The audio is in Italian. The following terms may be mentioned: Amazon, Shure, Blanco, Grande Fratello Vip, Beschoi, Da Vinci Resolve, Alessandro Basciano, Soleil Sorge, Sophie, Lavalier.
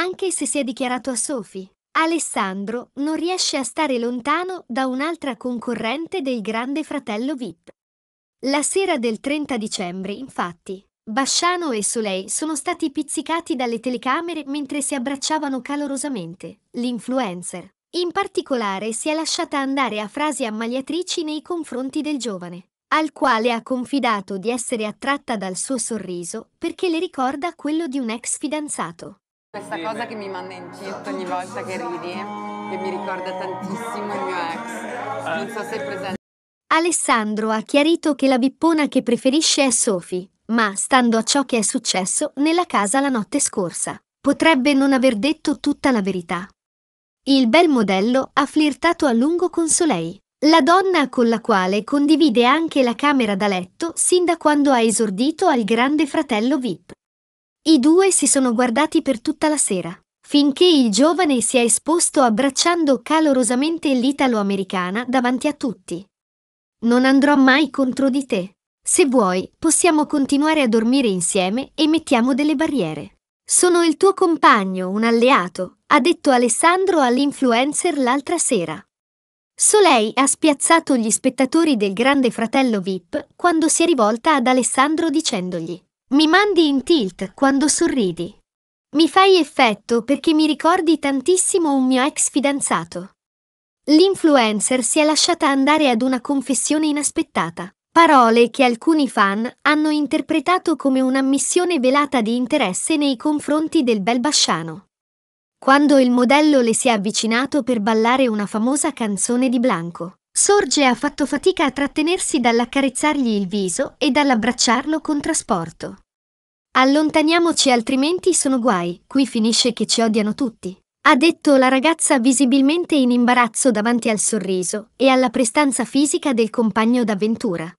Anche se si è dichiarato a Sophie, Alessandro non riesce a stare lontano da un'altra concorrente del Grande Fratello Vip. La sera del 30 dicembre, infatti, Basciano e Soleil sono stati pizzicati dalle telecamere mentre si abbracciavano calorosamente. L'influencer, in particolare, si è lasciata andare a frasi ammaliatrici nei confronti del giovane, al quale ha confidato di essere attratta dal suo sorriso perché le ricorda quello di un ex fidanzato. Questa cosa che mi manda incinta ogni volta che ridi, che mi ricorda tantissimo il mio ex, non so se è presente. Alessandro ha chiarito che la bippona che preferisce è Sophie, ma stando a ciò che è successo nella casa la notte scorsa, potrebbe non aver detto tutta la verità. Il bel modello ha flirtato a lungo con Soleil, la donna con la quale condivide anche la camera da letto sin da quando ha esordito al Grande Fratello Vip. I due si sono guardati per tutta la sera, finché il giovane si è esposto abbracciando calorosamente l'italo-americana davanti a tutti. «Non andrò mai contro di te. Se vuoi, possiamo continuare a dormire insieme e mettiamo delle barriere. Sono il tuo compagno, un alleato», ha detto Alessandro all'influencer l'altra sera. Soleil ha spiazzato gli spettatori del Grande Fratello Vip quando si è rivolta ad Alessandro dicendogli: «Mi mandi in tilt quando sorridi. Mi fai effetto perché mi ricordi tantissimo un mio ex fidanzato». L'influencer si è lasciata andare ad una confessione inaspettata, parole che alcuni fan hanno interpretato come un'ammissione velata di interesse nei confronti del bel Basciano. Quando il modello le si è avvicinato per ballare una famosa canzone di Blanco, Sorge ha fatto fatica a trattenersi dall'accarezzargli il viso e dall'abbracciarlo con trasporto. «Allontaniamoci altrimenti sono guai, qui finisce che ci odiano tutti», ha detto la ragazza visibilmente in imbarazzo davanti al sorriso e alla prestanza fisica del compagno d'avventura.